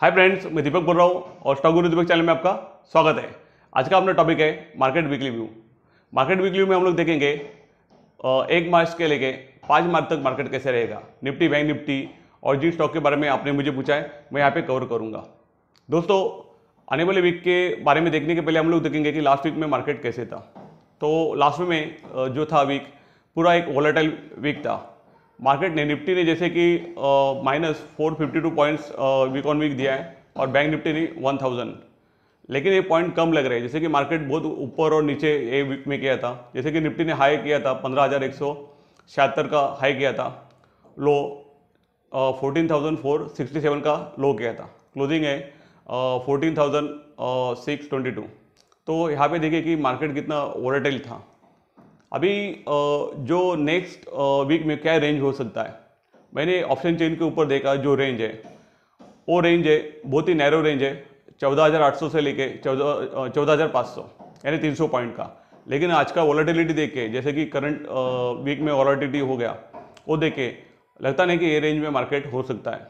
Hi friends, मैं दीपक बोल रहा हूँ और स्टॉक गुरु दीपक चैनल में आपका स्वागत है। आज का अपना टॉपिक है market weekly view. Market weekly view में हम लोग देखेंगे 1 मार्च के लेके 5 मार्च तक मार्केट कैसे रहेगा। निफ्टी, बैंक निफ्टी और जिन स्टॉक के बारे में आपने मुझे पूछा है मैं यहाँ पे कवर करूँगा। दोस्तों, आने वाले वीक के बारे में देखने के पहले हम लोग देखेंगे कि लास्ट वीक में मार्केट कैसे था। तो लास्ट वीक में जो था वीक पूरा एक वॉलेटाइल वीक था। मार्केट ने निफ्टी ने जैसे कि -452 पॉइंट्स वीक ऑन वीक दिया है और बैंक निफ्टी ने 1000, लेकिन ये पॉइंट कम लग रहे हैं। जैसे कि मार्केट बहुत ऊपर और नीचे ये वीक में किया था। जैसे कि निफ्टी ने हाई किया था 15,176 का हाई किया था, लो 14,467 का लो किया था, क्लोजिंग है 14,622। तो यहाँ पे देखिए कि मार्केट कितना वोलेटाइल था। अभी जो नेक्स्ट वीक में क्या रेंज हो सकता है, मैंने ऑप्शन चेन के ऊपर देखा। जो रेंज है वो रेंज है बहुत ही नैरो रेंज है, 14,800 से लेके 14,500 यानी 300 पॉइंट का। लेकिन आज का वॉलेटिलिटी देख के, जैसे कि करंट वीक में वॉलेटिलिटी हो गया वो देख के लगता नहीं कि ये रेंज में मार्केट हो सकता है।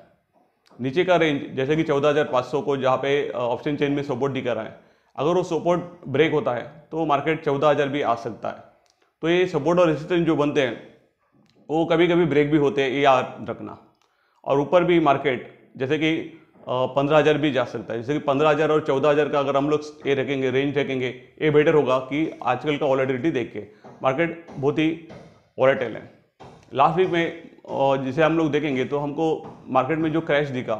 नीचे का रेंज जैसे कि 14,500 को जहाँ पे ऑप्शन चेन में सपोर्ट दिखा रहा है, अगर वो सपोर्ट ब्रेक होता है तो मार्केट 14,000 भी आ सकता है। तो ये सपोर्ट और रेजिस्टेंस जो बनते हैं वो कभी कभी ब्रेक भी होते हैं, ये याद रखना। और ऊपर भी मार्केट जैसे कि 15,000 भी जा सकता है। जैसे कि 15,000 और 14,000 का अगर हम लोग ये रखेंगे, रेंज रखेंगे, ये बेटर होगा कि आजकल का वॉलेटिलिटी देख के। मार्केट बहुत ही वॉलेटाइल है। लास्ट वीक में जिसे हम लोग देखेंगे तो हमको मार्केट में जो क्रैश दिखा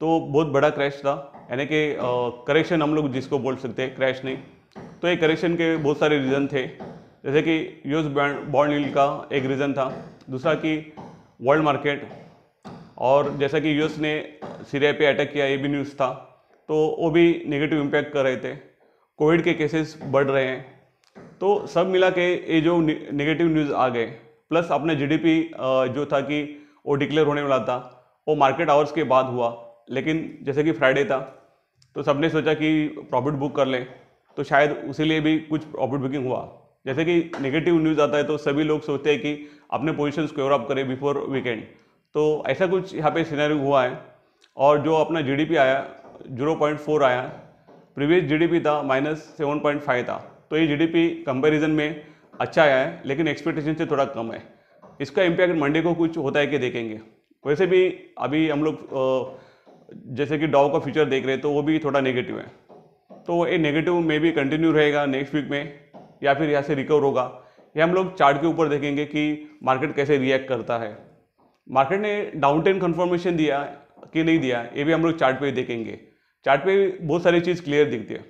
तो बहुत बड़ा क्रैश था, यानी कि करेक्शन हम लोग जिसको बोल सकते हैं, क्रैश नहीं। तो ये करेक्शन के बहुत सारे रीज़न थे, जैसे कि यूएस बॉन्ड यील्ड का एक रीज़न था, दूसरा कि वर्ल्ड मार्केट, और जैसा कि यूएस ने सीरिया पे अटैक किया ये भी न्यूज़ था, तो वो भी नेगेटिव इम्पैक्ट कर रहे थे। कोविड के केसेस बढ़ रहे हैं, तो सब मिला के ये जो नेगेटिव न्यूज़ आ गए, प्लस अपना जीडीपी जो था कि वो डिक्लेयर होने वाला था वो मार्केट आवर्स के बाद हुआ, लेकिन जैसे कि फ्राइडे था तो सबने सोचा कि प्रॉफिट बुक कर लें, तो शायद उसी लिए भी कुछ प्रॉफिट बुकिंग हुआ। जैसे कि नेगेटिव न्यूज़ आता है तो सभी लोग सोचते हैं कि अपने पोजीशंस कवर अप करें बिफोर वीकेंड, तो ऐसा कुछ यहाँ पे सिनेरियो हुआ है। और जो अपना जीडीपी आया 0.4 आया, प्रीवियस जीडीपी था -7.5 था, तो ये जीडीपी कंपैरिजन में अच्छा आया है लेकिन एक्सपेक्टेशन से थोड़ा कम है। इसका इम्पैक्ट मंडे को कुछ होता है कि देखेंगे। वैसे भी अभी हम लोग जैसे कि डाउ का फ्यूचर देख रहे हैं तो वो भी थोड़ा नेगेटिव है, तो ये नेगेटिव में भी कंटिन्यू रहेगा नेक्स्ट वीक में या फिर यहाँ से रिकवर होगा। ये हम लोग चार्ट के ऊपर देखेंगे कि मार्केट कैसे रिएक्ट करता है। मार्केट ने डाउन ट्रेंड कन्फर्मेशन दिया कि नहीं दिया, ये भी हम लोग चार्ट पे देखेंगे। चार्ट पे बहुत सारी चीज़ क्लियर दिखती है।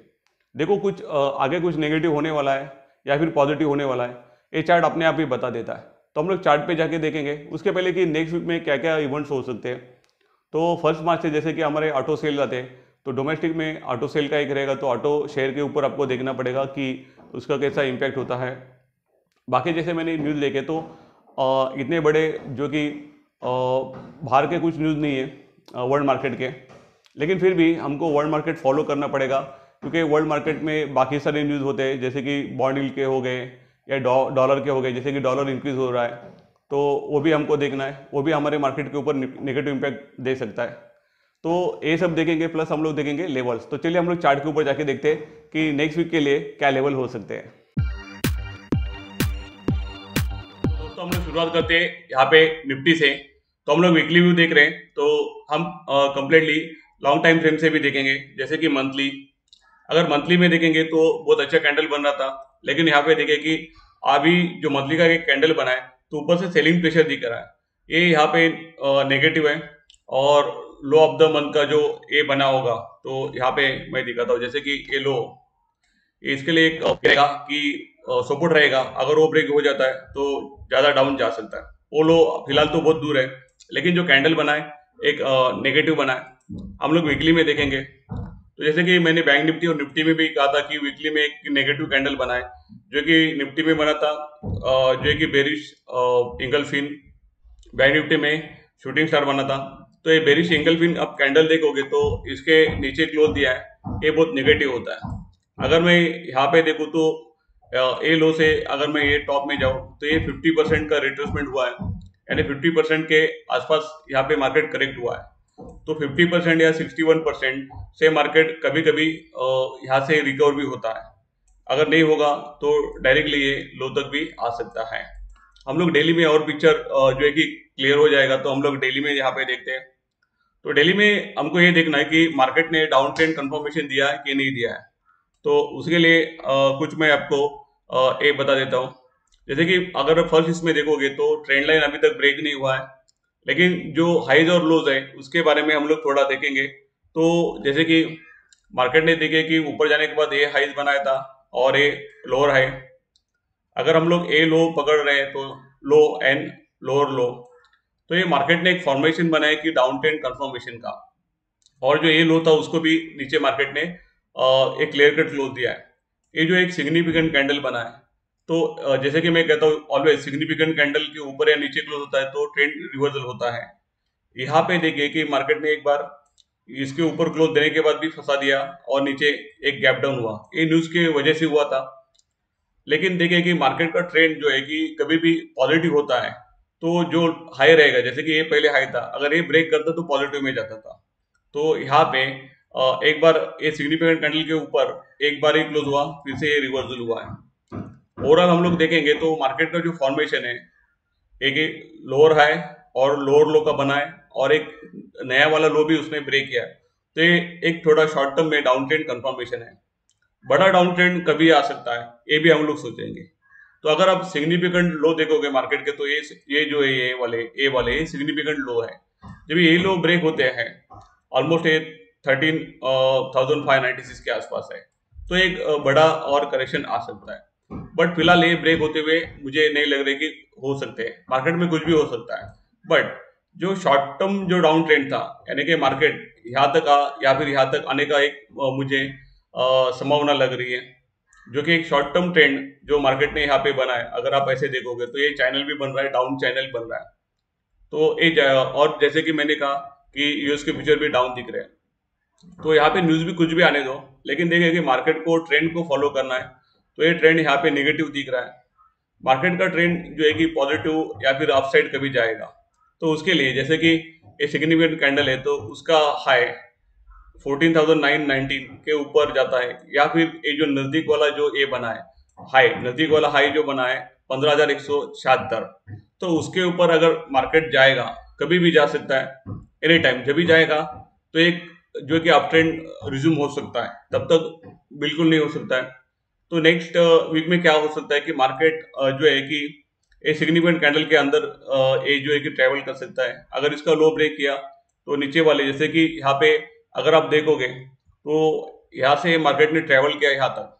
देखो कुछ आगे कुछ नेगेटिव होने वाला है या फिर पॉजिटिव होने वाला है, ये चार्ट अपने आप ही बता देता है। तो हम लोग चार्ट पे जाके देखेंगे उसके पहले कि नेक्स्ट वीक में क्या क्या इवेंट्स हो सकते हैं। तो 1 मार्च से जैसे कि हमारे ऑटो सेल जाते हैं, तो डोमेस्टिक में ऑटो सेल का एक रहेगा, तो ऑटो शेयर के ऊपर आपको देखना पड़ेगा कि उसका कैसा इम्पैक्ट होता है। बाकी जैसे मैंने न्यूज़ देखे तो इतने बड़े जो कि बाहर के कुछ न्यूज़ नहीं है वर्ल्ड मार्केट के, लेकिन फिर भी हमको वर्ल्ड मार्केट फॉलो करना पड़ेगा क्योंकि वर्ल्ड मार्केट में बाकी सारे न्यूज़ होते हैं, जैसे कि बॉन्ड यील्ड के हो गए या डॉलर के हो गए। जैसे कि डॉलर इंक्रीज़ हो रहा है तो वो भी हमको देखना है, वो भी हमारे मार्केट के ऊपर नेगेटिव इम्पैक्ट दे सकता है। तो ये सब देखेंगे, प्लस हम लोग देखेंगे लेवल्स। तो चलिए हम लोग चार्ट के ऊपर जाके देखते हैं कि नेक्स्ट वीक के लिए क्या लेवल हो सकते हैं। तो हम लोग शुरुआत करते हैं यहाँ पे निफ्टी से। तो हम लोग वीकली व्यू देख रहे हैं, तो हम कंप्लीटली लॉन्ग टाइम फ्रेम से भी देखेंगे। जैसे कि मंथली, अगर मंथली में देखेंगे तो बहुत अच्छा कैंडल बन रहा था, लेकिन यहाँ पे देखें कि अभी जो मंथली का एक कैंडल बना है तो ऊपर से सेलिंग प्रेशर दिख रहा है, ये यहाँ पे नेगेटिव है। और लो ऑफ द मंथ का जो ए बना होगा तो यहाँ पे मैं दिखाता हूँ, जैसे कि ये लो इसके लिए एक रहेगा कि सपोर्ट रहेगा, अगर वो ब्रेक हो जाता है तो ज़्यादा डाउन जा सकता है। वो लो फिलहाल तो बहुत दूर है, लेकिन जो कैंडल बना है एक नेगेटिव बना है। हम लोग वीकली में देखेंगे तो जैसे कि मैंने बैंक निफ्टी और निफ्टी में भी कहा था कि वीकली में एक नेगेटिव कैंडल बना है, जो कि निफ्टी में बना था जो कि bearish engulfing, bank Nifty में शूटिंग स्टार बना था। तो ये बेरिश एंगल फिन आप कैंडल देखोगे तो इसके नीचे क्लोज दिया है, ये बहुत नेगेटिव होता है। अगर मैं यहाँ पे देखूँ तो ए लो से अगर मैं ये टॉप में जाऊँ तो ये 50% का रिट्रेसमेंट हुआ है, यानी 50% के आसपास यहाँ पे मार्केट करेक्ट हुआ है। तो 50% या 61% से मार्केट कभी कभी यहाँ से रिकवर भी होता है। अगर नहीं होगा तो डायरेक्टली ये लो तक भी आ सकता है। हम लोग डेली में और पिक्चर जो है कि क्लियर हो जाएगा। तो हम लोग डेली में यहाँ पे देखते हैं। तो डेली में हमको ये देखना है कि मार्केट ने डाउन ट्रेंड कन्फर्मेशन दिया है कि नहीं दिया है। तो उसके लिए कुछ मैं आपको एक बता देता हूँ। जैसे कि अगर फर्स्ट इसमें देखोगे तो ट्रेंड लाइन अभी तक ब्रेक नहीं हुआ है, लेकिन जो हाईज और लोज है उसके बारे में हम लोग थोड़ा देखेंगे। तो जैसे कि मार्केट ने देखे कि ऊपर जाने के बाद ये हाईज बनाया था और ये लोअर हाई। अगर हम लोग ए लो पकड़ रहे हैं तो लो एंड लोअर लो, तो ये मार्केट ने एक फॉर्मेशन बनाया कि डाउन ट्रेंड कन्फर्मेशन का, और जो ये लो था उसको भी नीचे मार्केट ने एक क्लियर कट क्लोज दिया है। ये जो एक सिग्निफिकेंट कैंडल बना है, तो जैसे कि मैं कहता हूँ ऑलवेज सिग्निफिकेंट कैंडल के ऊपर या नीचे क्लोज होता है तो ट्रेंड रिवर्सल होता है। यहाँ पे देखिए कि मार्केट ने एक बार इसके ऊपर क्लोज देने के बाद भी फंसा दिया और नीचे एक गैप डाउन हुआ। ये न्यूज के वजह से हुआ था। लेकिन देखिए कि मार्केट का ट्रेंड जो है कि कभी भी पॉजिटिव होता है, तो जो हाई रहेगा जैसे कि ये पहले हाई था, अगर ये ब्रेक करता तो पॉजिटिव में जाता था। तो यहाँ पे एक बार ये सिग्निफिकेंट कैंडल के ऊपर एक बार ही क्लोज हुआ, फिर से ये रिवर्सल हुआ है। ओवरऑल हम लोग देखेंगे तो मार्केट का जो फॉर्मेशन है एक लोअर हाई और लोअर लो का बना है, और एक नया वाला लो भी उसने ब्रेक किया। तो ये एक थोड़ा शॉर्ट टर्म में डाउन ट्रेंड कन्फर्मेशन है। बड़ा डाउन ट्रेंड कभी आ सकता है ये भी हम लोग सोचेंगे। तो अगर आप सिग्निफिकेंट लो देखोगे मार्केट के, तो ये जो है ये वाले सिग्निफिकेंट लो है। जब ये लो ब्रेक होते हैं ऑलमोस्ट ये 13,596 के आसपास है, तो एक बड़ा और करेक्शन आ सकता है। बट फिलहाल ये ब्रेक होते हुए मुझे नहीं लग रहा कि हो सकते हैं। मार्केट में कुछ भी हो सकता है, बट जो शॉर्ट टर्म जो डाउन ट्रेंड था, यानी कि मार्केट यहाँ तक आ या फिर यहाँ तक आने का एक मुझे संभावना लग रही है, जो कि एक शॉर्ट टर्म ट्रेंड जो मार्केट ने यहाँ पे बनाया। अगर आप ऐसे देखोगे तो ये चैनल भी बन रहा है, डाउन चैनल बन रहा है। तो ये और जैसे कि मैंने कहा कि यूएस के फ्यूचर भी डाउन दिख रहे हैं, तो यहाँ पे न्यूज भी कुछ भी आने दो, लेकिन देखिए कि मार्केट को ट्रेंड को फॉलो करना है। तो ये ट्रेंड यहाँ पे नेगेटिव दिख रहा है। मार्केट का ट्रेंड जो है कि पॉजिटिव या फिर अपसाइड कभी जाएगा। तो उसके लिए जैसे कि ये सिग्निफिकेंट कैंडल है, तो उसका हाई 14,919 के ऊपर जाता है, या फिर ये जो नजदीक वाला जो ये बना है हाई, नजदीक वाला हाई जो बना है 15,176, तो उसके ऊपर अगर मार्केट जाएगा, कभी भी जा सकता है, एनी टाइम जब भी जाएगा तो एक जो कि अप ट्रेंड रिज्यूम हो सकता है, तब तक बिल्कुल नहीं हो सकता है। तो नेक्स्ट वीक में क्या हो सकता है कि मार्केट जो है कि एक सिग्निफिकेंट कैंडल के अंदर ये जो है कि ट्रैवल कर सकता है। अगर इसका लो ब्रेक किया तो नीचे वाले, जैसे कि यहाँ पे अगर आप देखोगे तो यहाँ से मार्केट ने ट्रैवल किया यहाँ तक,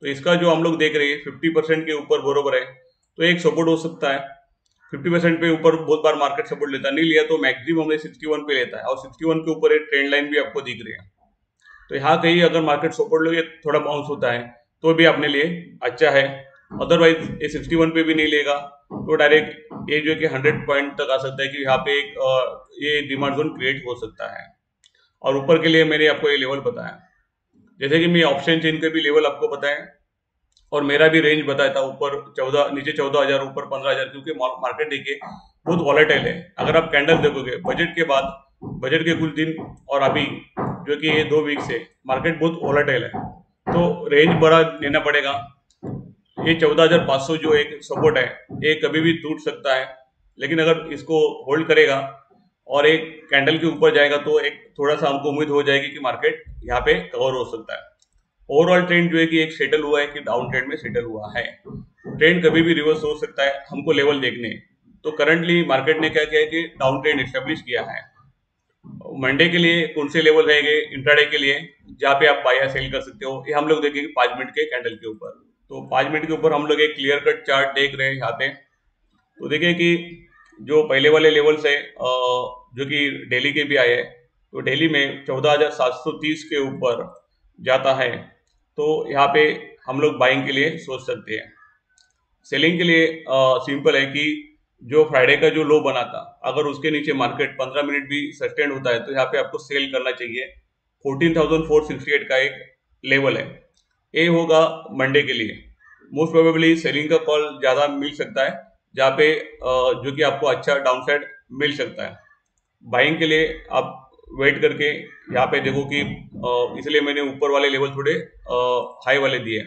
तो इसका जो हम लोग देख रहे हैं 50% के ऊपर बरोबर है, तो एक सपोर्ट हो सकता है। 50% पे ऊपर बहुत बार मार्केट सपोर्ट लेता, नहीं लिया तो मैक्सिमम हमने 61 पे लेता है, और 61 के ऊपर एक ट्रेंड लाइन भी आपको दिख रही है। तो यहाँ कहीं अगर मार्केट सपोर्ट लोगे थोड़ा बाउंस होता है तो भी अपने लिए अच्छा है। अदरवाइज ये 61 पे भी नहीं लेगा तो डायरेक्ट ये जो है कि 100 पॉइंट तक आ सकता है कि यहाँ पे एक ये डिमांड जोन क्रिएट हो सकता है। और ऊपर के लिए मैंने आपको ये लेवल बताया, जैसे कि मैं ऑप्शन चेन के भी लेवल आपको बताया और मेरा भी रेंज बताया था, ऊपर 14, नीचे 14,000, ऊपर 15,000, क्योंकि मार्केट देखिए बहुत वॉलेटाइल है। अगर आप कैंडल देखोगे बजट के बाद, बजट के कुछ दिन और अभी जो कि ये 2 वीक से मार्केट बहुत वॉलेटाइल है, तो रेंज बड़ा लेना पड़ेगा। ये 14,500 जो एक सपोर्ट है ये कभी भी टूट सकता है, लेकिन अगर इसको होल्ड करेगा और एक कैंडल के ऊपर जाएगा तो एक थोड़ा सा हमको उम्मीद हो जाएगी कि मार्केट यहाँ पे कवर हो सकता है। ओवरऑल ट्रेंड जो है कि एक सेटल हुआ है कि डाउन ट्रेंड में सेटल हुआ है। ट्रेंड कभी भी रिवर्स हो सकता है, हमको लेवल देखने। तो करंटली मार्केट ने क्या किया है कि डाउन ट्रेंड एस्टेब्लिश किया है। मंडे के लिए कौन से लेवल रहेंगे इंट्राडे के लिए, जहाँ पे आप बाय या सेल कर सकते हो, ये हम लोग देखेंगे 5 मिनट के कैंडल के ऊपर। तो 5 मिनट के ऊपर हम लोग एक क्लियर कट चार्ट देख रहे हैं यहाँ पे। तो देखिए कि जो पहले वाले लेवल्स है जो कि डेली के भी आए हैं, तो डेली में 14,730 के ऊपर जाता है तो यहाँ पे हम लोग बाइंग के लिए सोच सकते हैं। सेलिंग के लिए सिंपल है कि जो फ्राइडे का जो लो बना था, अगर उसके नीचे मार्केट 15 मिनट भी सस्टेंड होता है तो यहाँ पे आपको सेल करना चाहिए। 14,468 का एक लेवल है, ये होगा मंडे के लिए। मोस्ट प्रोबेबली सेलिंग का कॉल ज़्यादा मिल सकता है, जहाँ पे जो कि आपको अच्छा डाउनसाइड मिल सकता है। बाइंग के लिए आप वेट करके यहाँ पे देखो कि इसलिए मैंने ऊपर वाले लेवल थोड़े हाई वाले दिए।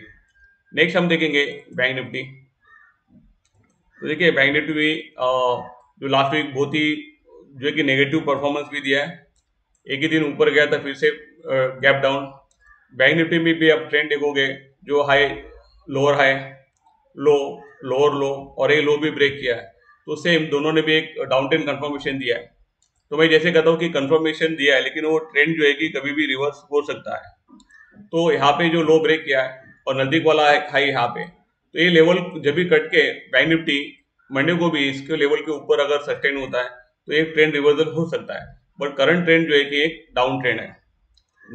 नेक्स्ट हम देखेंगे बैंक निफ्टी। तो देखिए बैंक निफ्टी भी जो लास्ट वीक बहुत ही जो कि नेगेटिव परफॉर्मेंस भी दिया है, एक ही दिन ऊपर गया था फिर से गैप डाउन। बैंक निफ्टी में भी आप ट्रेंड देखोगे जो high lower high low lower low और ये लो भी ब्रेक किया है, तो उससे दोनों ने भी एक डाउन ट्रेंड कन्फर्मेशन दिया है। तो मैं जैसे कहता हूँ कि कन्फर्मेशन दिया है लेकिन वो ट्रेंड जो है कि कभी भी रिवर्स हो सकता है। तो यहाँ पे जो लो ब्रेक किया है और नजदीक वाला हाई यहाँ पे, तो ये लेवल जब भी कट के बैंक निफ्टी मंडे को भी इसके लेवल के ऊपर अगर सस्टेन होता है तो एक ट्रेंड रिवर्सल हो सकता है, बट करंट ट्रेंड जो है कि एक डाउन ट्रेंड है।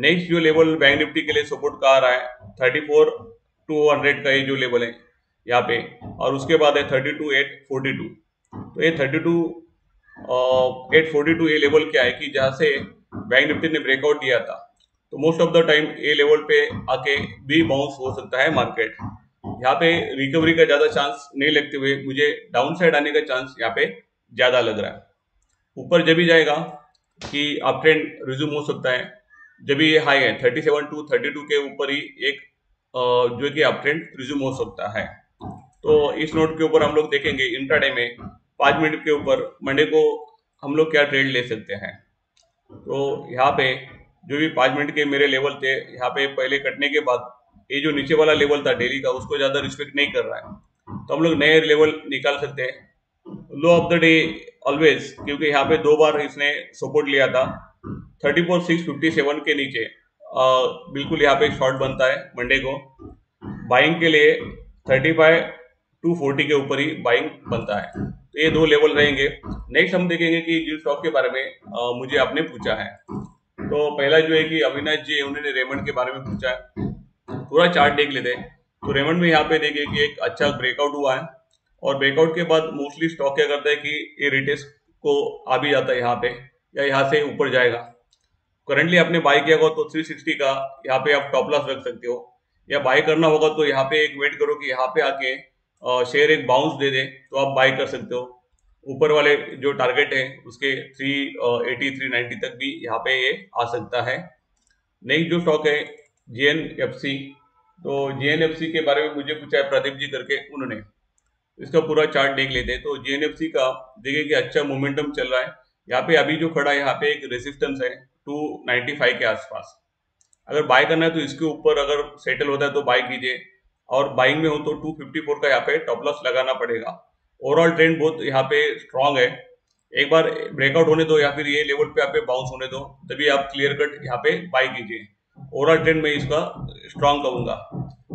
नेक्स्ट जो लेवल बैंक निफ्टी के लिए सपोर्ट का आ रहा है 34,200 का ये जो लेवल है यहाँ पे, और उसके बाद है 32,842। तो ये 32,842 ये लेवल क्या है कि जहाँ से बैंक निफ्टी ने ब्रेकआउट दिया था, तो most of the time a level पे आके भी बाउंस हो सकता है मार्केट। यहाँ पे रिकवरी का ज़्यादा चांस नहीं लगते हुए मुझे डाउनसाइड आने का चांस यहाँ पे ज़्यादा लग रहा है। ऊपर जब भी जाएगा कि अप ट्रेंड रिज्यूम हो सकता है, जब भी हाई है 37,232 के ऊपर ही एक जो कि अप ट्रेंड रिज्यूम हो सकता है। तो इस नोट के ऊपर हम लोग देखेंगे इंट्राडे में 5 मिनट के ऊपर मंडे को हम लोग क्या ट्रेड ले सकते हैं। तो यहाँ पे जो भी 5 मिनट के मेरे लेवल थे यहाँ पे पहले कटने के बाद ये जो नीचे वाला लेवल था डेली का उसको ज़्यादा रिस्पेक्ट नहीं कर रहा है, तो हम लोग नए लेवल निकाल सकते हैं। Low of the day always, क्योंकि यहाँ पे 2 बार इसने सपोर्ट लिया था 34,657 के नीचे, बिल्कुल यहाँ पे शॉर्ट बनता है मंडे को। बाइंग के लिए 35,240 के ऊपर ही बाइंग बनता है। तो ये 2 लेवल रहेंगे। नेक्स्ट हम देखेंगे कि जिस स्टॉक के बारे में मुझे आपने पूछा है, तो पहला जो है कि अविनाश जी उन्होंने रेमंड के बारे में पूछा है, पूरा चार्ट देख लेते हैं। तो रेमंड में यहाँ पे देखिए कि एक अच्छा ब्रेकआउट हुआ है और ब्रेकआउट के बाद मोस्टली स्टॉक क्या करता है कि ये रिटेस्ट को आ भी जाता है यहाँ पे या यहाँ से ऊपर जाएगा। करंटली आपने बाय किया होगा तो 360 का यहाँ पे आप टॉप लॉस रख सकते हो, या बाय करना होगा तो यहाँ पे एक वेट करो कि यहाँ पे आके शेयर एक बाउंस दे दे तो आप बाय कर सकते हो। ऊपर वाले जो टारगेट है उसके 380 390 तक भी यहाँ पे ये आ सकता है। नेक्स्ट जो स्टॉक है GNFC, तो GNFC के बारे में मुझे पूछा है प्रदीप जी करके, उन्होंने इसका पूरा चार्ट देख लेते हैं। तो GNFC का देखिए कि अच्छा मोमेंटम चल रहा है। यहाँ पे अभी जो खड़ा है यहाँ पे एक रेजिस्टेंस है 295 के आसपास, अगर बाय करना है तो इसके ऊपर अगर सेटल होता है तो बाय कीजिए, और बाइंग में हो तो 254 का यहाँ पे टॉप लॉस लगाना पड़ेगा। ओवरऑल ट्रेंड बहुत यहाँ पे स्ट्रांग है, एक बार ब्रेकआउट होने दो या फिर ये लेवल पे यहाँ पे बाउंस होने दो तभी आप क्लियर कट यहाँ पे बाय कीजिए। ओवरऑल ट्रेंड में इसका स्ट्रांग कहूँगा।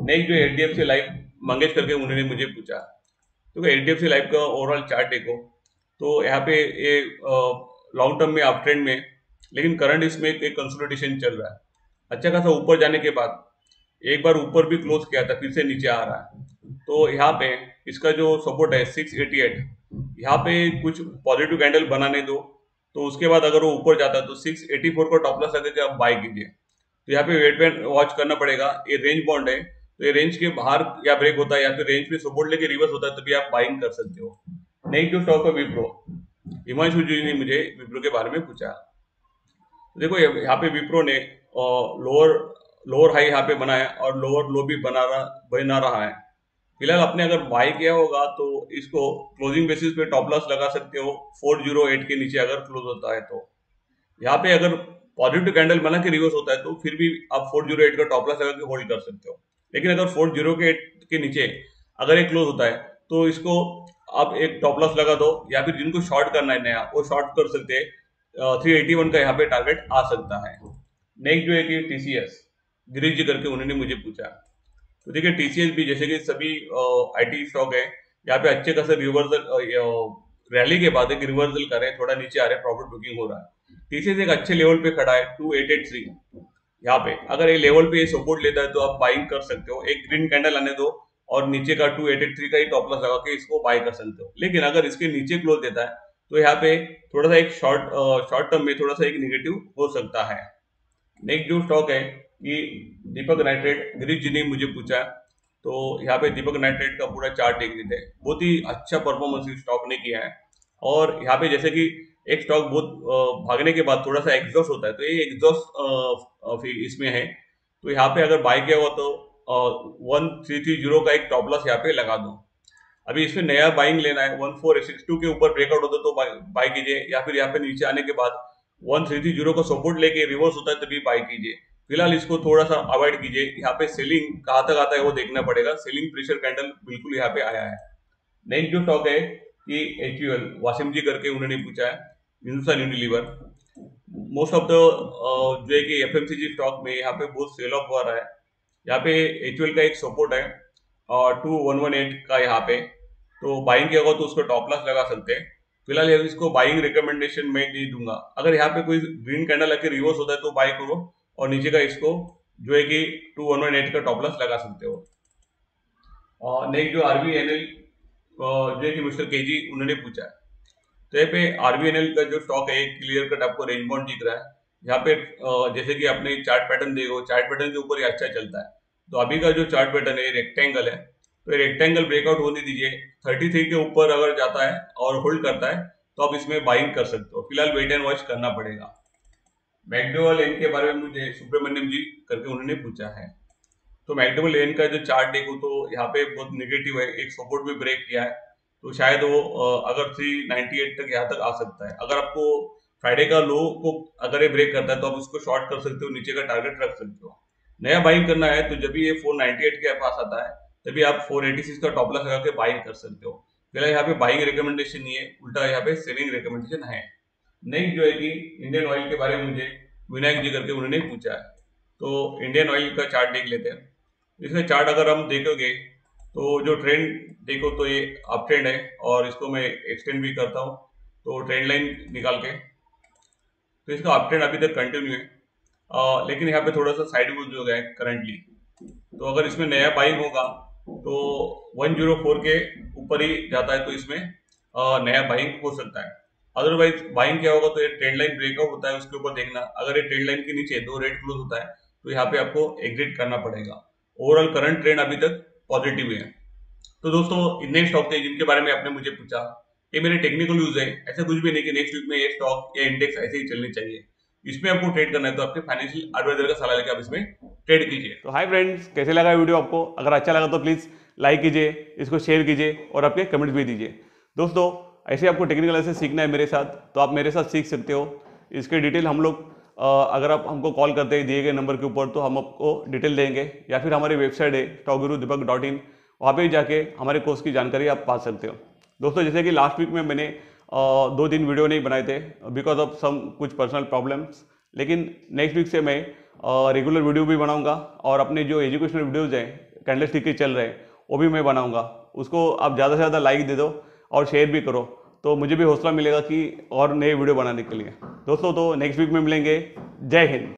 नेक्स्ट जो HDFC लाइफ मंगेश करके उन्होंने मुझे पूछा, तो HDFC लाइफ का ओवरऑल चार्ट देखो तो यहाँ पे ये लॉन्ग टर्म में अप ट्रेंड में, लेकिन करंट इसमें एक कंसोलिडेशन चल रहा है। अच्छा खासा ऊपर जाने के बाद एक बार ऊपर भी क्लोज किया था फिर से नीचे आ रहा है। तो यहाँ पे इसका जो सपोर्ट है 688, यहाँ पे कुछ पॉजिटिव कैंडल बनाने दो तो उसके बाद अगर वो ऊपर जाता है तो 684 को टॉप लॉस लगा आप बाय कीजिए। तो यहाँ पे वेट एंड वॉच करना पड़ेगा, ये रेंज बाउंड है तो ये रेंज के बाहर या ब्रेक होता है या फिर रेंज पे सपोर्ट लेके रिवर्स होता है तभी आप बाइंग कर सकते हो। नेक्स्ट जो स्टॉक है विप्रो, हिमांशु जी ने मुझे विप्रो के बारे में पूछा। देखो यहाँ पे विप्रो ने लोअर हाई यहाँ पे बनाया और लोअर लो भी बना रहा है। फिलहाल आपने अगर बाय किया होगा तो इसको क्लोजिंग बेसिस पे टॉप लॉस लगा सकते हो 408 के नीचे अगर क्लोज होता है तो। यहाँ पे अगर पॉजिटिव कैंडल बना के रिवर्स होता है तो फिर भी आप 408 का टॉप लॉस लगा के होल्ड कर सकते हो, लेकिन अगर 408 के नीचे अगर एक क्लोज होता है तो इसको आप एक टॉप लॉस लगा दो, या फिर जिनको शॉर्ट करना है नया वो शॉर्ट कर सकते हैं। 381 का यहाँ पे टारगेट आ सकता है। नेक्स्ट जो है कि TCS गिरीश जी करके उन्होंने मुझे पूछा, तो देखिए TCS भी जैसे कि सभी IT स्टॉक है यहाँ पे अच्छे खासे रिवर्सल रैली के बाद एक रिवर्सल कर रहे हैं, थोड़ा नीचे आ रहे हैं, प्रॉफिट बुकिंग हो रहा है। TCS एक अच्छे लेवल पे खड़ा है 2883 यहाँ पे, अगर ये लेवल पे सपोर्ट लेता है तो आप बाइंग कर सकते हो। एक ग्रीन कैंडल आने दो और नीचे का 2883 का ही टॉप लॉस लगा के इसको बाय कर सकते हो, लेकिन अगर इसके नीचे क्लोज देता है तो यहाँ पे थोड़ा सा एक शॉर्ट टर्म में थोड़ा सा एक निगेटिव हो सकता है। नेक्स्ट जो स्टॉक है कि दीपक नाइट्रेट, गिरीश जी ने मुझे पूछा, तो यहाँ पे दीपक नाइट्रेट का पूरा चार्ट देख लेते हैं। बहुत ही अच्छा परफॉर्मेंस स्टॉक ने किया है और यहाँ पे जैसे कि एक स्टॉक बहुत भागने के बाद थोड़ा सा एग्जॉस्ट होता है, तो ये एग्जॉस्ट इसमें है। तो यहाँ पे अगर बाय किया हुआ तो 1330 का एक टॉप लॉस यहाँ पे लगा दो। अभी इसमें नया बाइंग लेना है, 1462 के ऊपर ब्रेकआउट होता है तो बाय कीजिए, या फिर यहाँ पे नीचे आने के बाद 1330 को सपोर्ट लेके रिवर्स होता है तभी बाय कीजिए। फिलहाल इसको थोड़ा सा अवॉइड कीजिए। यहाँ पे सेलिंग कहाँ तक आता है वो देखना पड़ेगा। सेलिंग प्रेशर कैंडल बिल्कुल यहाँ पे आया है। नेक्स्ट जो स्टॉक है ये HUL, वासिम जी करके उन्होंने पूछा है, Hindustan Unilever. Most of the जो है कि FMCG स्टॉक में यहाँ पे बहुत सेल ऑफ हो रहा है। यहाँ पे HUL का एक सपोर्ट है 2118 का, यहाँ पे तो बाइंग किया होगा तो उसको टॉप लॉस लगा सकते हैं। फिलहाल इसको बाइंग रिकमेंडेशन में नहीं दूंगा। अगर यहाँ पे कोई ग्रीन कैंडल आके रिवर्स होता है तो बाय करो और नीचे का इसको जो है कि 2118 का टॉप लॉस लगा सकते हो। और नेक्स्ट जो RBNL जो है कि मिस्टर KG उन्होंने पूछा है, तो यहाँ पे RBNL का जो स्टॉक है क्लियर कट आपको रेंज बाउंड दिख रहा है। यहाँ पे जैसे कि आपने चार्ट पैटर्न देखो, चार्ट पैटर्न के ऊपर ये अच्छा चलता है। तो अभी का जो चार्ट पैटर्न है रेक्टेंगल है, तो रेक्टेंगल ब्रेकआउट होने दीजिए। 33 के ऊपर अगर जाता है और होल्ड करता है तो आप इसमें बाइंग कर सकते हो। फिलहाल वेट एंड वॉच करना पड़ेगा। मैगडवेल लेन के बारे में मुझे सुब्रमण्यम जी करके उन्होंने पूछा है, तो मैगडवेल लेन का जो चार्ट देखो तो यहाँ पे बहुत निगेटिव है। एक सपोर्ट भी ब्रेक किया है तो शायद वो अगर 398 तक यहाँ तक आ सकता है। अगर आपको फ्राइडे का लो को अगर ये ब्रेक करता है तो आप उसको शॉर्ट कर सकते हो, नीचे का टारगेट रख सकते हो। नया बाइंग करना है तो जब ये 498 के पास आता है तभी आप 486 का टॉप लॉस लगा के बाइंग कर सकते हो। फिलहाल यहाँ पे बाइंग रिकमेंडेशन नहीं है, उल्टा यहाँ पे सेलिंग रिकमेंडेशन है। नेक्स्ट जो है कि इंडियन ऑयल के बारे में मुझे विनायक जी करके उन्होंने पूछा है, तो इंडियन ऑयल का चार्ट देख लेते हैं। इसका चार्ट अगर हम देखोगे तो जो ट्रेंड देखो तो ये अप ट्रेंड है और इसको मैं एक्सटेंड भी करता हूँ तो ट्रेंड लाइन निकाल के, तो इसका अप ट्रेंड अभी तक कंटिन्यू है लेकिन यहाँ पे थोड़ा सा साइड मूव हो गया है करंटली। तो अगर इसमें नया बाइंग होगा तो 104 के ऊपर ही जाता है तो इसमें नया बाइंग हो सकता है। अदरवाइज बाइंग क्या होगा तो ये ट्रेंड लाइन ब्रेकआउट होता है उसके ऊपर देखना। अगर ये ट्रेंड लाइन के नीचे 2 रेड क्लोज होता है तो यहाँ पे आपको एग्जिट करना पड़ेगा। ओवरऑल करंट ट्रेंड अभी तक पॉजिटिव है। तो दोस्तों इतने स्टॉक थे जिनके बारे में आपने मुझे पूछा। ये मेरे टेक्निकल यूज है, ऐसा कुछ भी नहीं कि नेक्स्ट वीक में ये स्टॉक या इंडेक्स ऐसे ही चलने चाहिए। इसमें आपको ट्रेड करना है तो आपके फाइनेंशियल एडवाइजर का सलाह लेकर आप इसमें ट्रेड कीजिए। तो हाय फ्रेंड्स, कैसे लगा वीडियो आपको? अगर अच्छा लगा तो प्लीज लाइक कीजिए, इसको शेयर कीजिए और अपने कमेंट भी दीजिए। दोस्तों ऐसे आपको टेक्निकल ऐसे सीखना है मेरे साथ तो आप मेरे साथ सीख सकते हो। इसके डिटेल हम लोग अगर आप हमको कॉल करते हैं दिए गए नंबर के ऊपर तो हम आपको डिटेल देंगे, या फिर हमारी वेबसाइट है stockgurudipaq.in, वहाँ पर जाके हमारे कोर्स की जानकारी आप पा सकते हो। दोस्तों जैसे कि लास्ट वीक में मैंने 2-3 वीडियो नहीं बनाए थे बिकॉज ऑफ सम कुछ पर्सनल प्रॉब्लम्स, लेकिन नेक्स्ट वीक से मैं रेगुलर वीडियो भी बनाऊँगा और अपने जो एजुकेशनल वीडियोज़ हैं कैंडल स्टिक के चल रहे हैं वो भी मैं बनाऊँगा। उसको आप ज़्यादा से ज़्यादा लाइक दे दो और शेयर भी करो तो मुझे भी हौसला मिलेगा कि और नए वीडियो बनाने के लिए। दोस्तों तो नेक्स्ट वीक में मिलेंगे। जय हिंद।